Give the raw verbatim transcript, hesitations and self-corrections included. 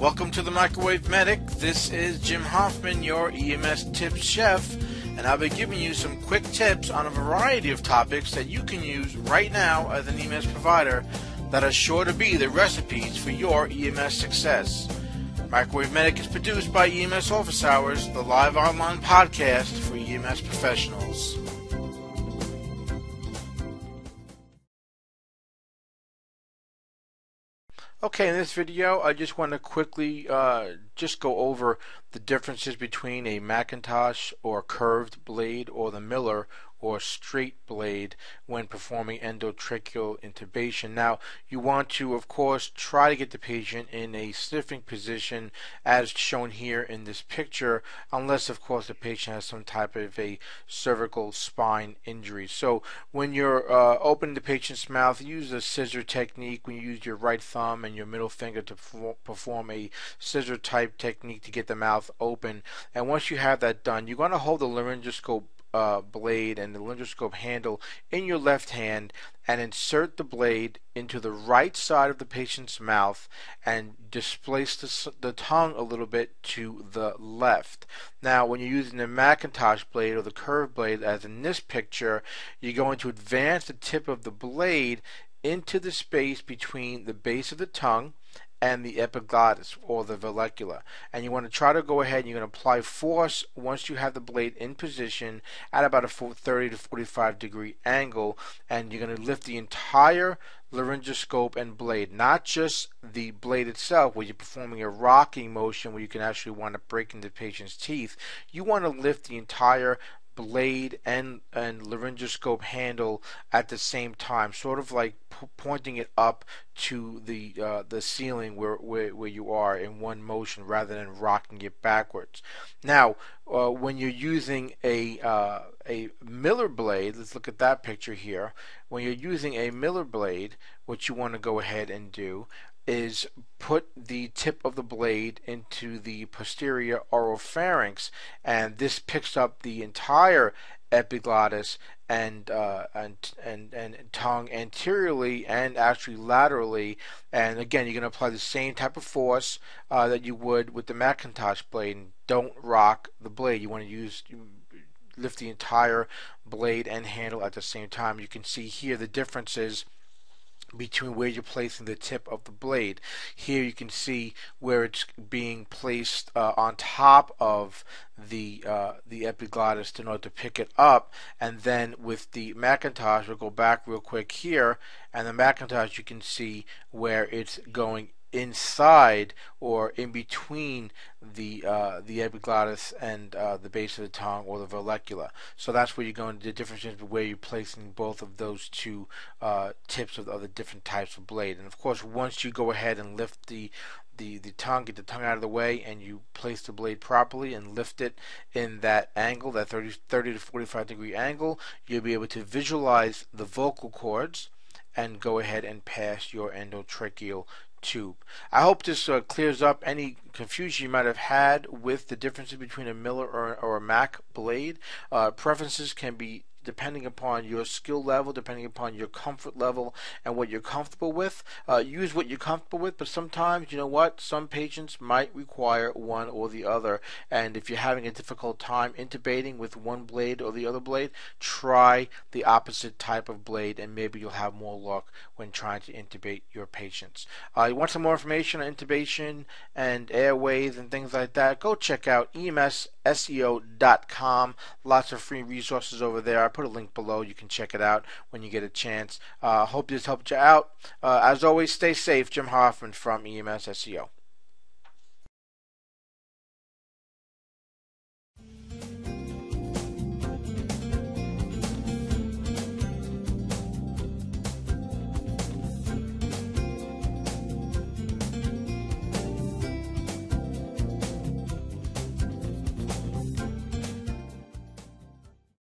Welcome to the Microwave Medic. This is Jim Hoffman, your E M S Tips Chef, and I'll be giving you some quick tips on a variety of topics that you can use right now as an E M S provider that are sure to be the recipes for your E M S success. Microwave Medic is produced by E M S Office Hours, the live online podcast for E M S professionals. Okay, in this video I just want to quickly uh, just go over the differences between a Macintosh or curved blade or the Miller or straight blade when performing endotracheal intubation. Now, you want to, of course, try to get the patient in a sniffing position as shown here in this picture, unless, of course, the patient has some type of a cervical spine injury. So when you're uh, opening the patient's mouth, use the scissor technique. When you use your right thumb and your middle finger to perform a scissor type technique to get the mouth open. And once you have that done, you're going to hold the laryngoscope Uh, blade and the laryngoscope handle in your left hand and insert the blade into the right side of the patient's mouth and displace the, the tongue a little bit to the left. Now, when you're using the Macintosh blade or the curved blade, as in this picture, you're going to advance the tip of the blade into the space between the base of the tongue and the epiglottis or the vallecula, and you want to try to go ahead and you're going to apply force once you have the blade in position at about a thirty to forty-five degree angle, and you're going to lift the entire laryngoscope and blade, not just the blade itself where you're performing a rocking motion where you can actually wind up breaking the patient's teeth. You want to lift the entire blade and, and laryngoscope handle at the same time, sort of like p pointing it up to the uh, the ceiling where, where, where you are in one motion rather than rocking it backwards. Now, uh, when you're using a, uh, a Miller blade, let's look at that picture here. When you're using a Miller blade, what you want to go ahead and do is put the tip of the blade into the posterior oropharynx, and this picks up the entire epiglottis and uh, and and and tongue anteriorly and actually laterally. And again, you're going to apply the same type of force uh, that you would with the Macintosh blade. And don't rock the blade. You want to use lift the entire blade and handle at the same time. You can see here the differences between where you're placing the tip of the blade. Here you can see where it's being placed uh, on top of the uh, the epiglottis in order to pick it up, and then with the Macintosh, we'll go back real quick here, and the Macintosh you can see where it's going inside or in between the uh, the epiglottis and uh, the base of the tongue or the vallecula. So that's where you're going to the difference between where you're placing both of those two uh, tips of, of the different types of blade. And of course, once you go ahead and lift the the the tongue, get the tongue out of the way, and you place the blade properly and lift it in that angle, that thirty to forty-five degree angle, you'll be able to visualize the vocal cords and go ahead and pass your endotracheal tube. I hope this uh, clears up any confusion you might have had with the differences between a Miller or, or a Mac blade. Uh, preferences can be depending upon your skill level, depending upon your comfort level and what you're comfortable with. Uh, use what you're comfortable with, but sometimes, you know what, some patients might require one or the other, and if you're having a difficult time intubating with one blade or the other blade, try the opposite type of blade and maybe you'll have more luck when trying to intubate your patients. Uh, you want some more information on intubation and airways and things like that, go check out E M S S E O dot com. Lots of free resources over there. I put a link below. You can check it out when you get a chance. I uh, hope this helped you out. Uh, as always, stay safe. Jim Hoffman from E M S S E O.